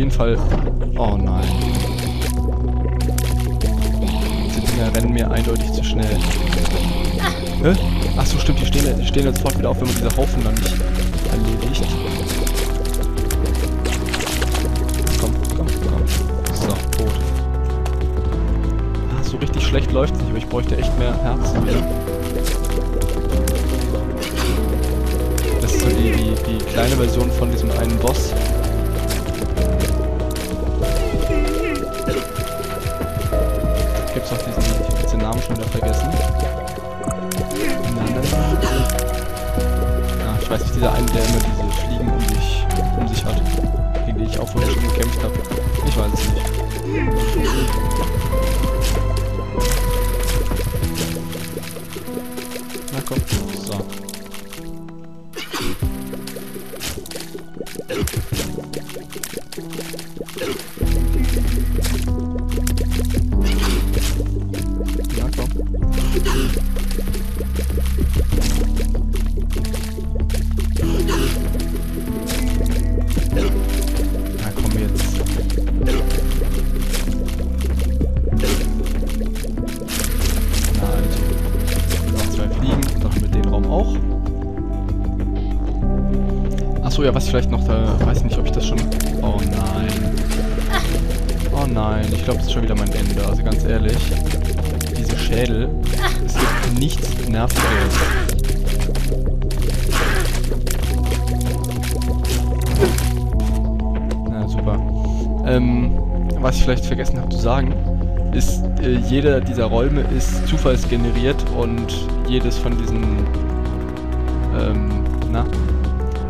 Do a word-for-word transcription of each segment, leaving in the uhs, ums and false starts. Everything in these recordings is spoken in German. jeden Fall... Oh nein. Diese Dinger rennen mir eindeutig zu schnell. Hä? Achso, stimmt, die stehen, die stehen jetzt sofort wieder auf, wenn man diese Haufen dann nicht erledigt. Komm, komm, komm. So, tot. Ah, so richtig schlecht läuft's nicht, aber ich bräuchte echt mehr Herzen. Das ist so die, die, die kleine Version von diesem einen Boss. Gibt's noch diesen, ich hab jetzt den Namen schon wieder vergessen. Ja, ich weiß nicht, dieser eine, der immer diese Fliegen um sich, um sich hat, gegen die ich auch vorher schon gekämpft habe. Ich weiß es nicht. Na komm, so. Na komm. Na komm jetzt. Na also. Noch zwei Fliegen. Doch mit dem Raum auch. Achso, ja, was vielleicht noch da... Weiß nicht, ob ich das schon... Oh nein. Oh nein, ich glaube, das ist schon wieder mein Ende. Also ganz ehrlich. Diese Schädel. Es gibt nichts Nerviges. Na super. Ähm, was ich vielleicht vergessen habe zu sagen, ist, äh, jeder dieser Räume ist zufallsgeneriert und jedes von diesen, ähm, na,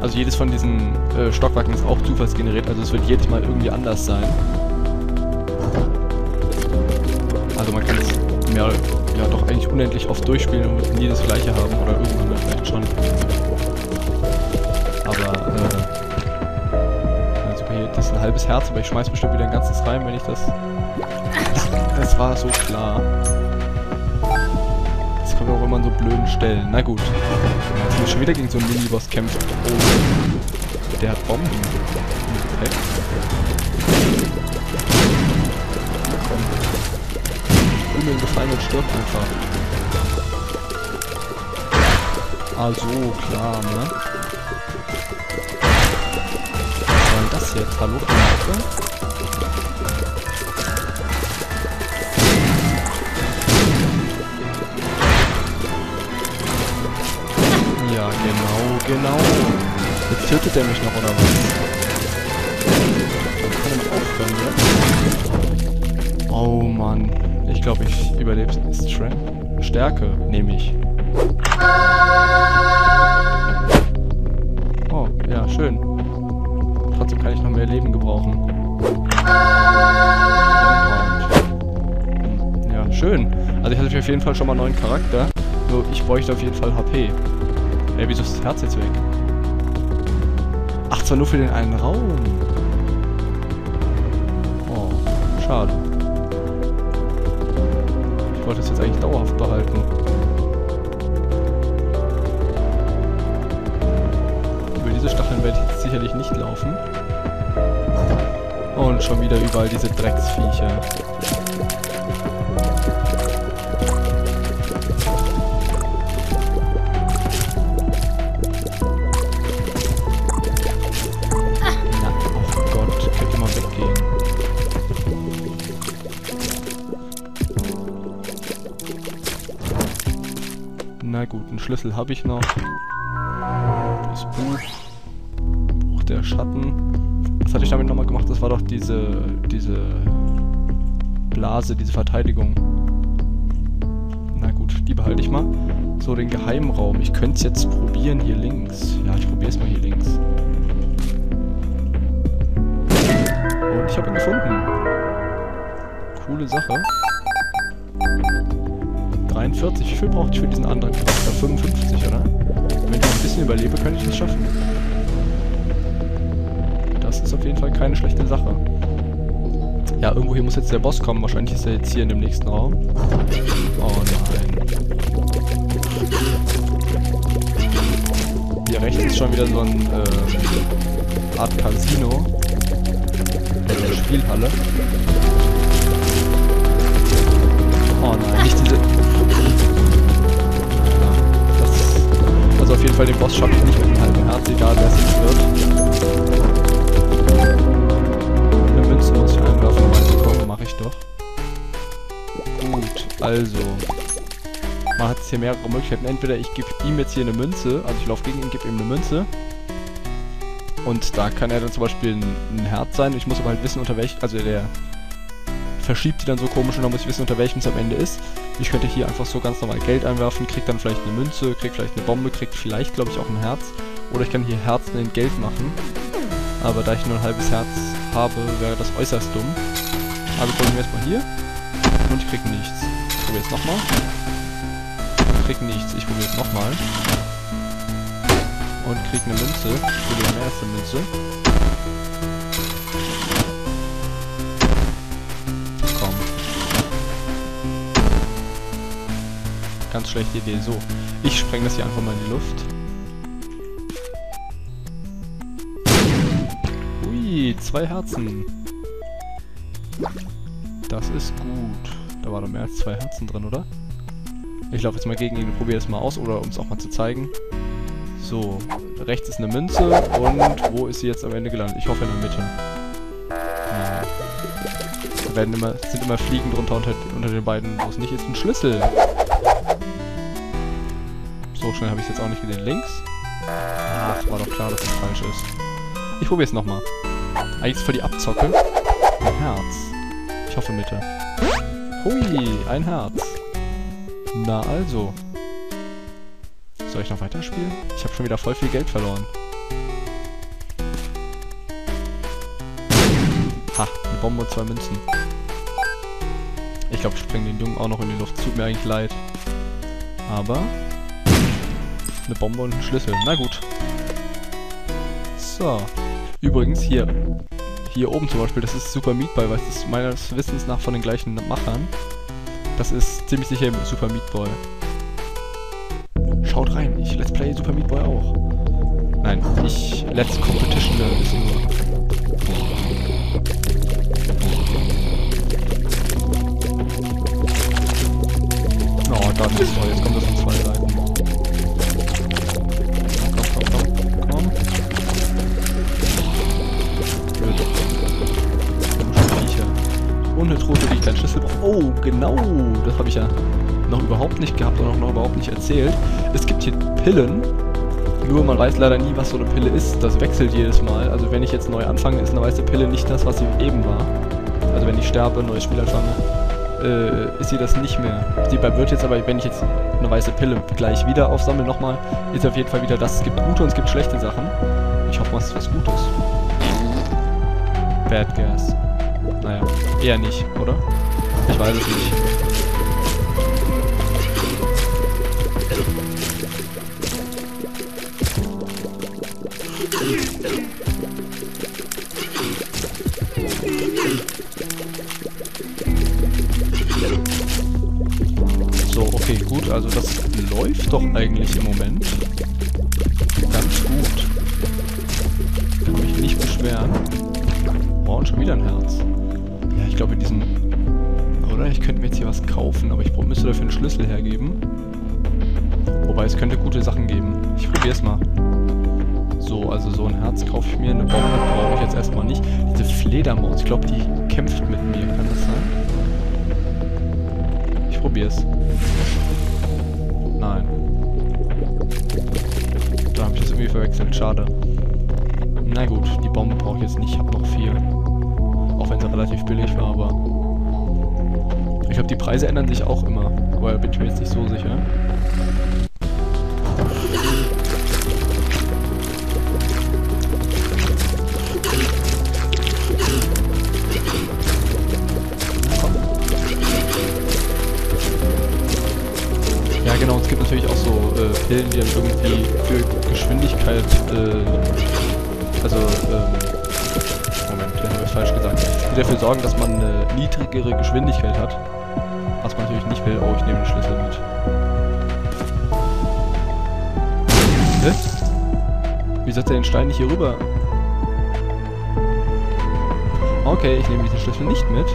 also jedes von diesen äh, Stockwerken ist auch zufallsgeneriert, also es wird jedes Mal irgendwie anders sein. Also man kann es mehr, ja doch eigentlich unendlich oft durchspielen und wird nie das gleiche haben oder irgendwann dann vielleicht schon. Aber, äh, also hier, das ist ein halbes Herz, aber ich schmeiß bestimmt wieder ein ganzes rein, wenn ich das... Das, das war so klar. Das kommt auch immer an so blöden Stellen. Na gut. Jetzt sind wir schon wieder gegen so einen Miniboss kämpft. Oh, der hat Bomben. Perfekt. Mir gefallen und stirbt einfach. Ah, so, klar, ne? Was war denn das jetzt? Hallo? Ja, genau, genau. Jetzt tötet er mich noch, oder was? Dann kann er mich aufhören, jetzt. Ja? Oh, Mann. Ich glaube, ich überlebe es. Stärke nehme ich. Oh, ja, schön. Trotzdem kann ich noch mehr Leben gebrauchen. Ja, schön. Also ich hatte auf jeden Fall schon mal einen neuen Charakter. Nur ich bräuchte auf jeden Fall H P. Ey, wieso ist das Herz jetzt weg? Ach, zwar nur für den einen Raum. Oh, schade. Ich wollte das jetzt eigentlich dauerhaft behalten. Über diese Stacheln werde ich jetzt sicherlich nicht laufen. Und schon wieder überall diese Drecksviecher. Na gut, einen Schlüssel habe ich noch. Das Buch. Buch der Schatten. Was hatte ich damit nochmal gemacht? Das war doch diese... diese... Blase, diese Verteidigung. Na gut, die behalte ich mal. So, den Geheimraum. Ich könnte es jetzt probieren hier links. Ja, ich probiere es mal hier links. Und ich habe ihn gefunden. Coole Sache. dreiundvierzig, wie viel brauchte ich für diesen anderen Charakter? fünfundfünfzig, oder? Wenn ich noch ein bisschen überlebe, könnte ich das schaffen. Das ist auf jeden Fall keine schlechte Sache. Ja, irgendwo hier muss jetzt der Boss kommen. Wahrscheinlich ist er jetzt hier in dem nächsten Raum. Oh nein. Hier rechts ist schon wieder so ein äh, Art Casino. Spielhalle. Oh nein, nicht diese... Das, also auf jeden Fall den Boss schaffe ich nicht mit dem halben Herz, egal wer es wird. Eine Münze muss ich einwerfen, um eine bekommen, mache ich doch. Gut, also... Man hat jetzt hier mehrere Möglichkeiten. Entweder ich gebe ihm jetzt hier eine Münze, also ich laufe gegen ihn, gebe ihm eine Münze. Und da kann er dann zum Beispiel ein, ein Herz sein. Ich muss aber halt wissen, unter welchem... Also der verschiebt die dann so komisch und dann muss ich wissen, unter welchem es am Ende ist. Ich könnte hier einfach so ganz normal Geld einwerfen, krieg dann vielleicht eine Münze, krieg vielleicht eine Bombe, krieg vielleicht, glaube ich, auch ein Herz. Oder ich kann hier Herzen in Geld machen. Aber da ich nur ein halbes Herz habe, wäre das äußerst dumm. Also probieren wir erstmal hier. Und ich krieg nichts. Ich probiere es nochmal. Ich krieg nichts. Ich probiere es nochmal. Und krieg eine Münze. Ich probiere eine erste Münze. Komm. Ganz schlechte Idee. So. Ich spreng das hier einfach mal in die Luft. Ui, zwei Herzen. Das ist gut. Da war doch mehr als zwei Herzen drin, oder? Ich laufe jetzt mal gegen ihn und probiere das mal aus, oder um es auch mal zu zeigen. So, rechts ist eine Münze und wo ist sie jetzt am Ende gelandet? Ich hoffe in der Mitte. Ja. Da werden immer, sind immer Fliegen drunter unter, unter den beiden, wo es nicht ist. Ein Schlüssel. So schnell habe ich es jetzt auch nicht gesehen. Links. Ah, das war doch klar, dass das falsch ist. Ich probiere es nochmal. Eigentlich ist es für die Abzocke. Ein Herz. Ich hoffe Mitte. Hui, ein Herz. Na also. Soll ich noch weiterspielen? Ich habe schon wieder voll viel Geld verloren. Ha, eine Bombe und zwei Münzen. Ich glaube, ich springe den Jungen auch noch in die Luft. Tut mir eigentlich leid. Aber... Eine Bombe und ein Schlüssel. Na gut. So. Übrigens hier. Hier oben zum Beispiel, das ist Super Meatball, weil es ist meines Wissens nach von den gleichen Machern. Das ist ziemlich sicher im Super Meatball. Schaut rein, ich Let's Play Super Meatball auch. Nein, ich Let's Competition da ist nur. Oh, das ist toll, jetzt kommt das von zwei Seiten. Komm, komm, komm, komm. Blöd. Und eine Truhe, die ich keinen Schlüssel brauche. Oh, genau, das habe ich ja noch überhaupt nicht gehabt und auch noch überhaupt nicht erzählt. Es gibt hier Pillen, nur man weiß leider nie, was so eine Pille ist. Das wechselt jedes Mal. Also wenn ich jetzt neu anfange, ist eine weiße Pille nicht das, was sie eben war. Also wenn ich sterbe, neues Spiel anfange, äh, ist sie das nicht mehr. Sie wird jetzt aber, wenn ich jetzt eine weiße Pille gleich wieder aufsammle, nochmal, ist auf jeden Fall wieder das. Es gibt gute und es gibt schlechte Sachen. Ich hoffe, es ist was Gutes. Bad Gas. Naja, eher nicht, oder? Ich weiß es nicht. So, okay, gut, also das läuft doch eigentlich im Moment ganz gut. Kann mich nicht beschweren. Oh, und schon wieder ein Herz. Ja, ich glaube in diesem... Oder ich könnte mir jetzt hier was kaufen, aber ich müsste dafür einen Schlüssel hergeben. Wobei, es könnte gute Sachen geben. Ich probiere es mal. So, also so ein Herz kaufe ich mir, eine Bombe brauche ich jetzt erstmal nicht. Diese Fledermaus, ich glaube, die kämpft mit mir, kann das sein? Ich probiere es. Nein. Da habe ich das irgendwie verwechselt, schade. Na gut, die Bombe brauche ich jetzt nicht, ich habe noch vier. Auch wenn sie relativ billig war, aber... Ich glaube, die Preise ändern sich auch immer, aber da bin ich mir jetzt nicht so sicher. Genau, es gibt natürlich auch so äh, Pillen, die dann irgendwie für Geschwindigkeit, äh, also, ähm, Moment, den habe ich falsch gesagt, die dafür sorgen, dass man eine niedrigere Geschwindigkeit hat, was man natürlich nicht will. Oh, ich nehme den Schlüssel mit. Hä? Wieso hat er den Stein nicht hier rüber? Okay, ich nehme diesen Schlüssel nicht mit.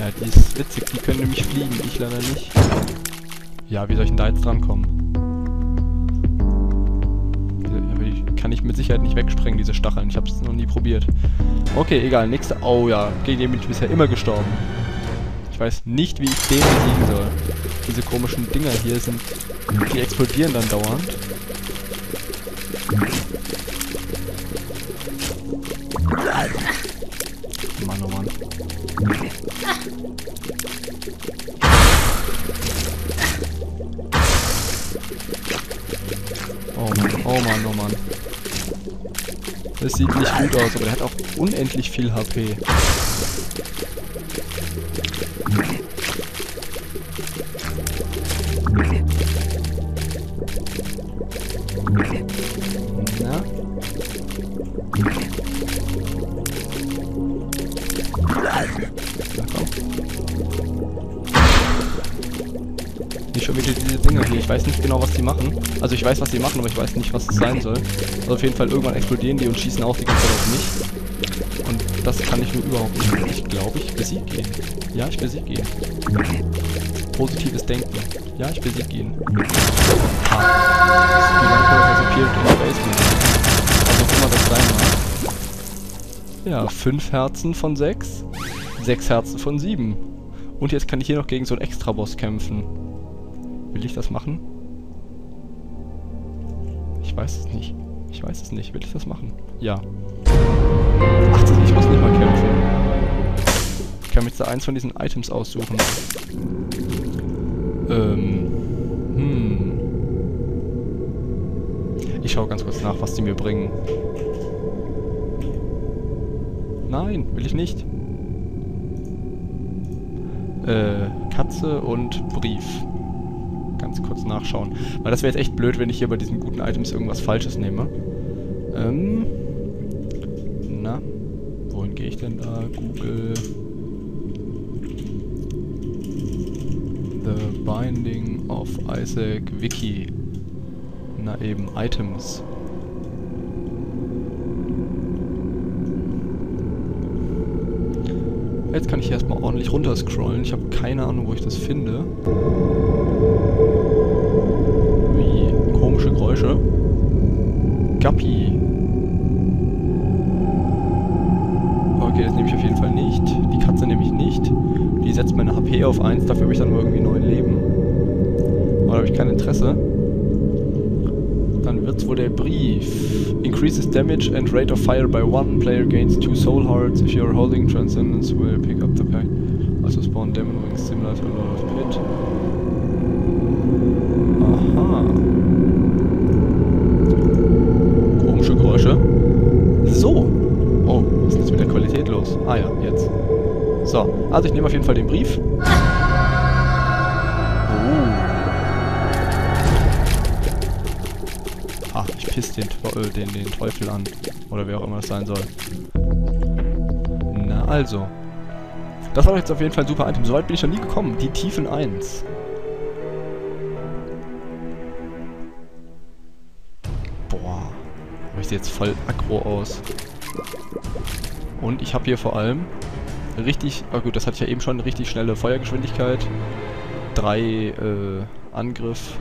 Ja, die ist witzig, die können nämlich fliegen, ich leider nicht. Ja, wie soll ich denn da jetzt drankommen? Kann ich mit Sicherheit nicht wegsprengen, diese Stacheln. Ich habe es noch nie probiert. Okay, egal. Nächste... Oh ja, gegen den bin ich bisher immer gestorben. Ich weiß nicht, wie ich den besiegen soll. Diese komischen Dinger hier sind... Die explodieren dann dauernd. Mann, oh Mann. Oh Mann, oh Mann, oh Mann. Das sieht nicht gut aus, aber der hat auch unendlich viel H P. Na? Na komm. Nicht schon wieder diese Dinger hier. Ich weiß nicht genau, was die machen. Also ich weiß, was die machen, aber ich weiß nicht, was das sein soll. Also auf jeden Fall irgendwann explodieren die und schießen auch die ganze Zeit auf mich. Und das kann ich nur überhaupt nicht. Ich glaube, ich besiege ihn. Ja, ich besiege ihn. Positives Denken. Ja, ich besiege ihn. Ah. Das ist also das sein mag. Ja, fünf Herzen von sechs. sechs Herzen von sieben. Und jetzt kann ich hier noch gegen so einen Extraboss kämpfen. Will ich das machen? Ich weiß es nicht. Ich weiß es nicht. Will ich das machen? Ja. Ach, ich muss nicht mal kämpfen. Ich kann mir jetzt da eins von diesen Items aussuchen. Ähm. Hm. Ich schaue ganz kurz nach, was die mir bringen. Nein, will ich nicht. Äh, Katze und Brief. Ganz kurz nachschauen. Weil das wäre jetzt echt blöd, wenn ich hier bei diesen guten Items irgendwas Falsches nehme. Ähm. Na. Wohin gehe ich denn da? Google. The Binding of Isaac Wiki. Na eben, Items. Jetzt kann ich erstmal ordentlich runterscrollen. Ich habe keine Ahnung, wo ich das finde. Wie komische Geräusche. Guppy. Okay, das nehme ich auf jeden Fall nicht. Die Katze nehme ich nicht. Die setzt meine H P auf eins, dafür habe ich dann nur irgendwie neun Leben. Aber da habe ich kein Interesse. Dann wird's wohl der Brief. Increases damage and rate of fire by one. Player gains two soul hearts. If you're holding transcendence, will pick up the pack. Also spawn demon wings similar to a lot of pit. Aha. Komische Geräusche. So. Oh, was ist jetzt mit der Qualität los? Ah ja, jetzt. So, also ich nehme auf jeden Fall den Brief. Den, den, den Teufel an. Oder wer auch immer das sein soll. Na also. Das war doch jetzt auf jeden Fall ein super Item. Soweit bin ich noch nie gekommen. Die Tiefen eins. Boah. Aber ich sehe jetzt voll aggro aus. Und ich habe hier vor allem richtig... Ah gut, das hatte ich ja eben schon. Richtig schnelle Feuergeschwindigkeit. Drei äh, Angriff.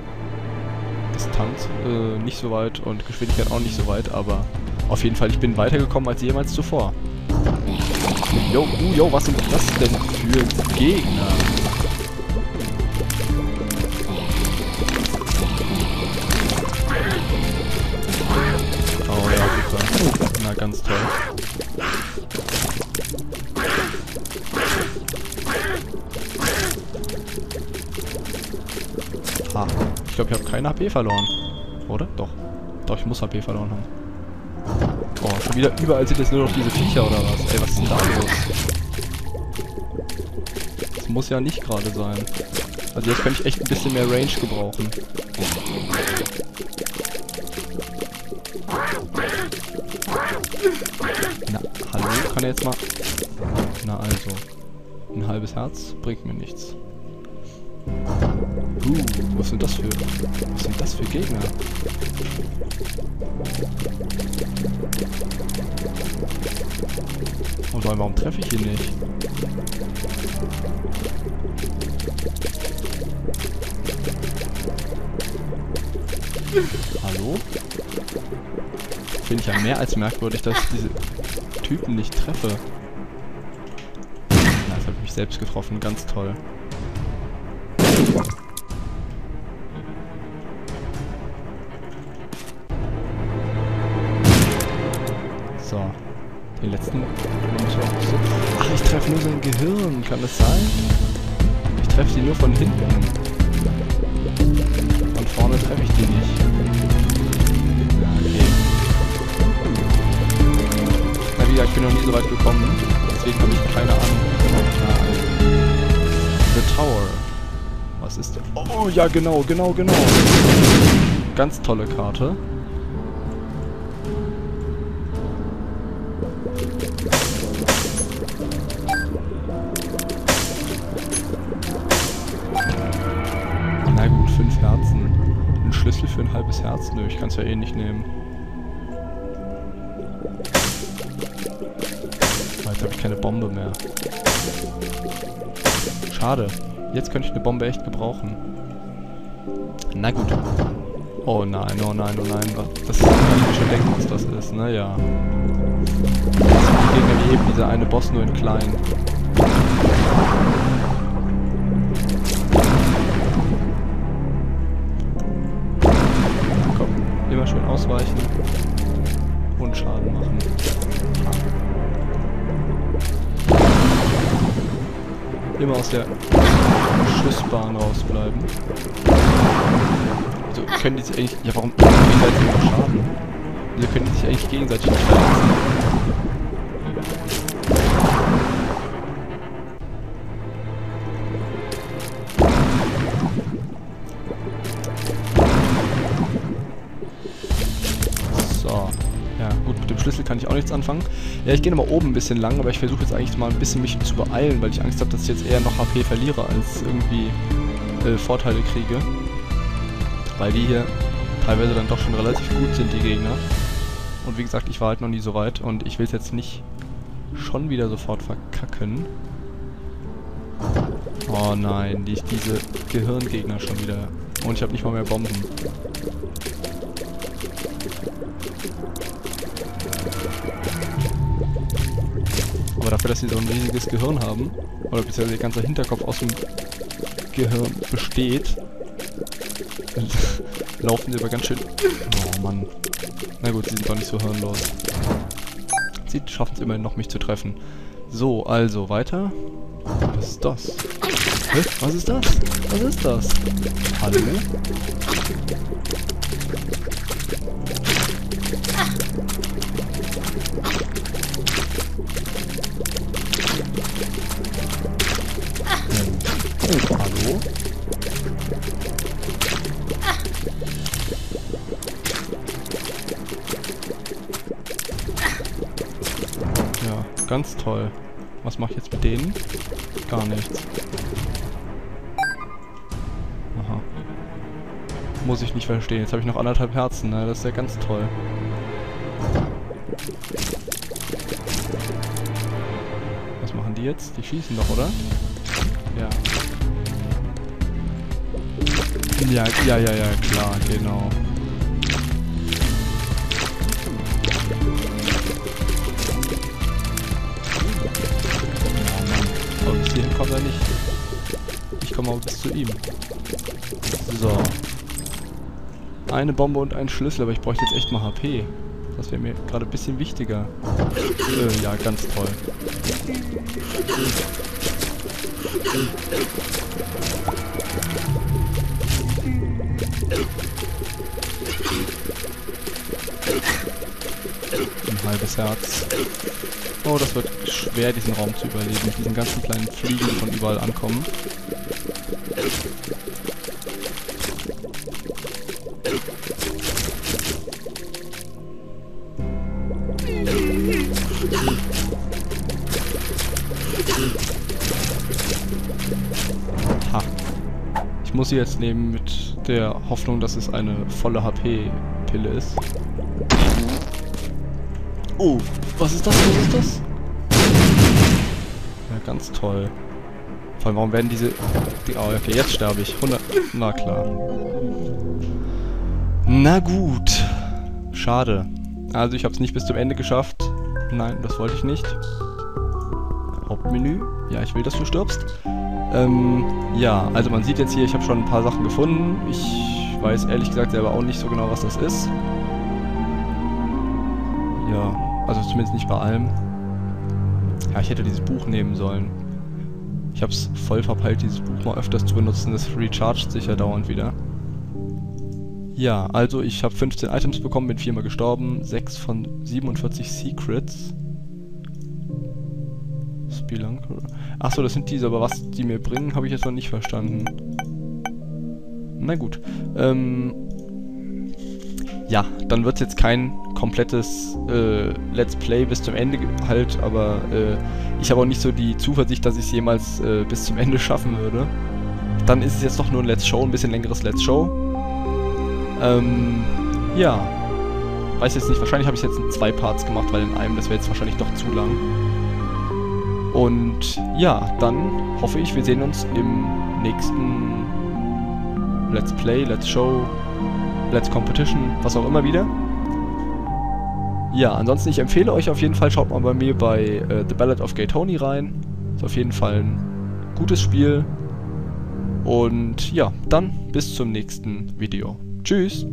Distanz äh, nicht so weit und Geschwindigkeit auch nicht so weit, aber auf jeden Fall, ich bin weitergekommen als jemals zuvor. Jo, uh, jo, was sind das denn für Gegner? Oh ja, super. Na, ganz toll. Ah. Ich glaube, ich habe keine H P verloren. Oder? Doch. Doch, ich muss H P verloren haben. Oh, schon wieder überall sind jetzt nur noch diese Viecher oder was? Ey, was ist denn da los? Das muss ja nicht gerade sein. Also jetzt könnte ich echt ein bisschen mehr Range gebrauchen. Na, hallo? Kann er jetzt mal... Na also. Ein halbes Herz bringt mir nichts. Uh, was sind das für... Was sind das für Gegner? Und warum treffe ich ihn nicht? Hallo? Finde ich ja mehr als merkwürdig, dass ich diese Typen nicht treffe. Na, das habe ich mich selbst getroffen, ganz toll. So, den letzten... Ach, ich treffe nur sein Gehirn, kann das sein? Ich treffe die nur von hinten. Von vorne treffe ich die nicht. Okay. Na, wie gesagt, ich bin noch nie so weit gekommen. Deswegen habe ich keine Ahnung. The Tower. Was ist das? Oh, ja, genau, genau, genau. Ganz tolle Karte. Schlüssel für ein halbes Herz? Nö, ich kann es ja eh nicht nehmen. Oh, jetzt habe ich keine Bombe mehr. Schade. Jetzt könnte ich eine Bombe echt gebrauchen. Na gut. Oh nein, oh nein, oh nein. Das ist schon denken, was das ist. Naja. Die Gegner, die heben dieser eine Boss nur in klein. Schön ausweichen und Schaden machen. Immer aus der Schussbahn rausbleiben. Also können die sich eigentlich... Ja, warum... Wieso also können die sich eigentlich gegenseitig verletzen? Kann ich auch nichts anfangen. Ja, ich gehe nochmal oben ein bisschen lang, aber ich versuche jetzt eigentlich mal ein bisschen mich zu beeilen, weil ich Angst habe, dass ich jetzt eher noch H P verliere, als irgendwie äh, Vorteile kriege. Weil die hier teilweise dann doch schon relativ gut sind, die Gegner. Und wie gesagt, ich war halt noch nie so weit und ich will es jetzt nicht schon wieder sofort verkacken. Oh nein, die, diese Gehirngegner schon wieder. Und ich habe nicht mal mehr Bomben. Aber dafür, dass sie so ein riesiges Gehirn haben, oder beziehungsweise der ganze Hinterkopf aus dem Gehirn besteht, laufen sie aber ganz schön... Oh Mann. Na gut, sie sind doch nicht so hirnlos. Sie schaffen es immerhin noch, mich zu treffen. So, also, weiter. Was ist das? Hä? Was ist das? Was ist das? Hallo? Oh, hallo? Ja, ganz toll. Was mache ich jetzt mit denen? Gar nichts. Aha. Muss ich nicht verstehen. Jetzt habe ich noch anderthalb Herzen, ne? Das ist ja ganz toll. Was machen die jetzt? Die schießen doch, oder? Ja. Ja, ja, ja, ja, klar, genau. Oh Mann, bis hierhin kommt er nicht. Ich komme auch bis zu ihm. So. Eine Bombe und ein Schlüssel, aber ich bräuchte jetzt echt mal H P. Das wäre mir gerade ein bisschen wichtiger. Äh, ja, ganz toll. Ein halbes Herz. Oh, das wird schwer, diesen Raum zu überleben, mit diesen ganzen kleinen Fliegen, die von überall ankommen. muss sie jetzt nehmen mit der Hoffnung, dass es eine volle H P-Pille ist. Oh, was ist das? Was ist das? Ja, ganz toll. Vor allem, warum werden diese... Oh, okay, jetzt sterbe ich. hundert... Na klar. Na gut. Schade. Also, ich habe es nicht bis zum Ende geschafft. Nein, das wollte ich nicht. Hauptmenü. Ja, ich will, dass du stirbst. Ähm, ja, also man sieht jetzt hier, ich habe schon ein paar Sachen gefunden. Ich weiß ehrlich gesagt selber auch nicht so genau, was das ist. Ja, also zumindest nicht bei allem. Ja, ich hätte dieses Buch nehmen sollen. Ich habe es voll verpeilt, dieses Buch mal öfters zu benutzen. Das rechargt sich ja dauernd wieder. Ja, also ich habe fünfzehn Items bekommen, bin viermal gestorben. sechs von siebenundvierzig Secrets. Achso, das sind diese, aber was die mir bringen, habe ich jetzt noch nicht verstanden. Na gut. Ähm, ja, dann wird es jetzt kein komplettes äh, Let's Play bis zum Ende halt, aber äh, ich habe auch nicht so die Zuversicht, dass ich es jemals äh, bis zum Ende schaffen würde. Dann ist es jetzt doch nur ein Let's Show, ein bisschen längeres Let's Show. Ähm, ja. Weiß jetzt nicht, wahrscheinlich habe ich es jetzt in zwei Parts gemacht, weil in einem, das wäre jetzt wahrscheinlich doch zu lang. Und ja, dann hoffe ich, wir sehen uns im nächsten Let's Play, Let's Show, Let's Competition, was auch immer wieder. Ja, ansonsten, ich empfehle euch auf jeden Fall, schaut mal bei mir bei äh, The Ballad of Gay Tony rein. Ist auf jeden Fall ein gutes Spiel. Und ja, dann bis zum nächsten Video. Tschüss!